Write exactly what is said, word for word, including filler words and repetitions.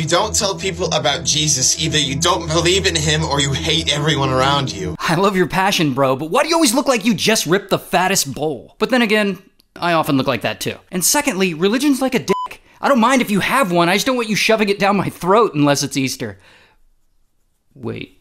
You don't tell people about Jesus. Either you don't believe in him or you hate everyone around you. I love your passion, bro, but why do you always look like you just ripped the fattest bowl? But then again, I often look like that too. And secondly, religion's like a dick. I don't mind if you have one, I just don't want you shoving it down my throat unless it's Easter. Wait.